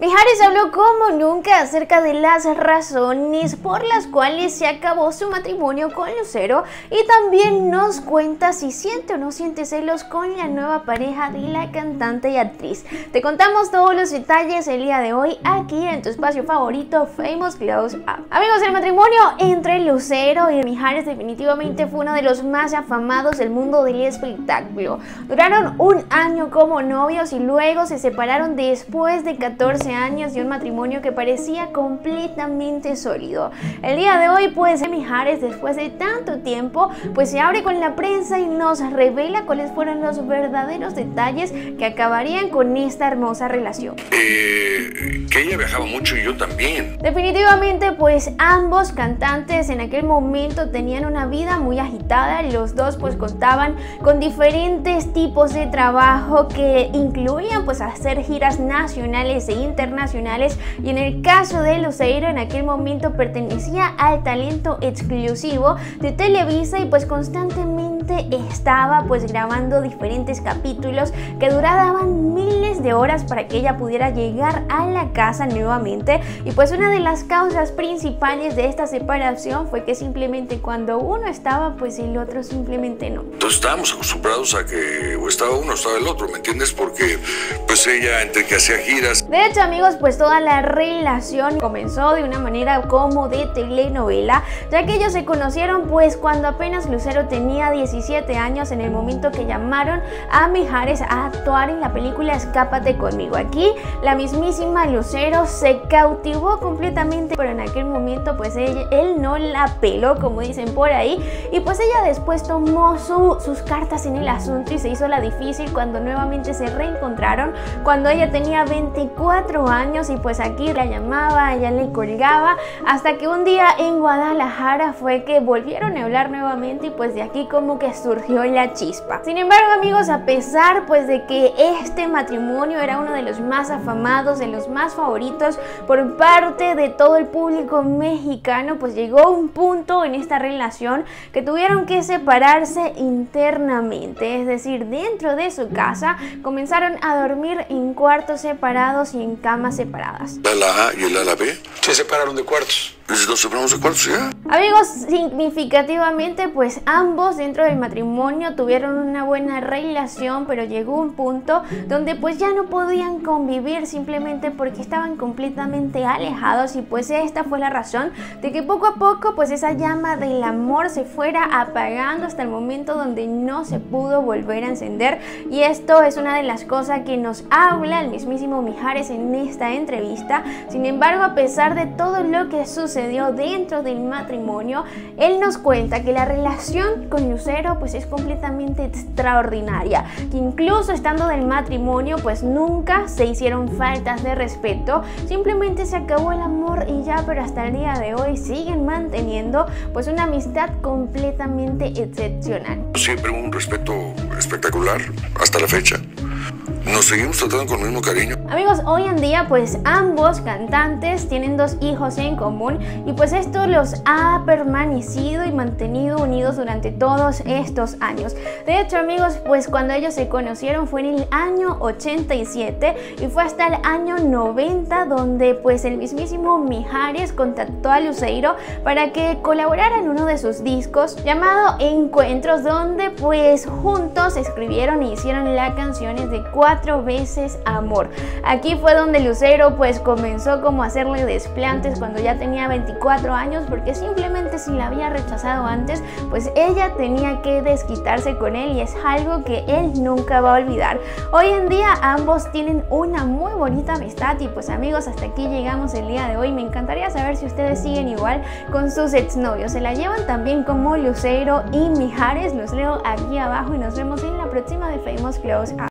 Mijares habló como nunca acerca de las razones por las cuales se acabó su matrimonio con Lucero y también nos cuenta si siente o no siente celos con la nueva pareja de la cantante y actriz. Te contamos todos los detalles el día de hoy aquí en tu espacio favorito, Famous Close Up. Amigos, el matrimonio entre Lucero y Mijares definitivamente fue uno de los más afamados del mundo del espectáculo. Duraron un año como novios y luego se separaron después de 14 años y un matrimonio que parecía completamente sólido. El día de hoy, pues, Mijares, después de tanto tiempo, pues se abre con la prensa y nos revela cuáles fueron los verdaderos detalles que acabarían con esta hermosa relación. Que ella viajaba mucho y yo también. Definitivamente, pues, ambos cantantes en aquel momento tenían una vida muy agitada. Los dos, pues, contaban con diferentes tipos de trabajo que incluían, pues, hacer giras nacionales e internacionales, y en el caso de Lucero en aquel momento pertenecía al talento exclusivo de Televisa y pues constantemente estaba pues grabando diferentes capítulos que duraban miles de horas para que ella pudiera llegar a la casa nuevamente. Y pues una de las causas principales de esta separación fue que simplemente cuando uno estaba, pues el otro simplemente no. Entonces estábamos acostumbrados a que o estaba uno o estaba el otro, ¿me entiendes? Porque pues ella entre que hacía giras. De hecho, amigos, pues toda la relación comenzó de una manera como de telenovela, ya que ellos se conocieron pues cuando apenas Lucero tenía 17 años en el momento que llamaron a Mijares a actuar en la película Escápate Conmigo. Aquí la mismísima Lucero se cautivó completamente, pero en aquel momento pues él no la peló, como dicen por ahí, y pues ella después tomó sus cartas en el asunto y se hizo la difícil cuando nuevamente se reencontraron, cuando ella tenía 24 años y pues aquí la llamaba, ella le colgaba, hasta que un día en Guadalajara fue que volvieron a hablar nuevamente y pues de aquí como que surgió la chispa. Sin embargo, amigos, a pesar pues de que este matrimonio era uno de los más afamados, de los más favoritos por parte de todo el público mexicano, pues llegó un punto en esta relación que tuvieron que separarse internamente, es decir, dentro de su casa comenzaron a dormir en cuartos separados y en camas separadas. El ala A y el ala B se separaron de cuartos. Los separamos de cuartos, ¿ya? Amigos, significativamente pues ambos dentro del matrimonio tuvieron una buena relación, pero llegó un punto donde pues ya no podían convivir simplemente porque estaban completamente alejados, y pues esta fue la razón de que poco a poco pues esa llama del amor se fuera apagando hasta el momento donde no se pudo volver a encender. Y esto es una de las cosas que nos habla el mismísimo Mijares en esta entrevista. Sin embargo, a pesar de todo lo que sucedió dentro del matrimonio, él nos cuenta que la relación con Lucero pues es completamente extraordinaria, que incluso estando del matrimonio pues nunca se hicieron faltas de respeto, simplemente se acabó el amor y ya, pero hasta el día de hoy siguen manteniendo pues una amistad completamente excepcional. Siempre un respeto espectacular hasta la fecha. Nos seguimos tratando con el mismo cariño. Amigos, hoy en día pues ambos cantantes tienen dos hijos en común y pues esto los ha permanecido y mantenido unidos durante todos estos años. De hecho, amigos, pues cuando ellos se conocieron fue en el año 87 y fue hasta el año 90 donde pues el mismísimo Mijares contactó a Lucero para que colaborara en uno de sus discos llamado Encuentros, donde pues juntos escribieron e hicieron las canciones de Cuatro Veces Amor. Aquí fue donde Lucero pues comenzó como a hacerle desplantes cuando ya tenía 24 años, porque simplemente si la había rechazado antes, pues ella tenía que desquitarse con él y es algo que él nunca va a olvidar. Hoy en día ambos tienen una muy bonita amistad y pues amigos, hasta aquí llegamos el día de hoy. Me encantaría saber si ustedes siguen igual con sus exnovios. Se la llevan también como Lucero y Mijares. Los leo aquí abajo y nos vemos en la próxima de Famous Close Up.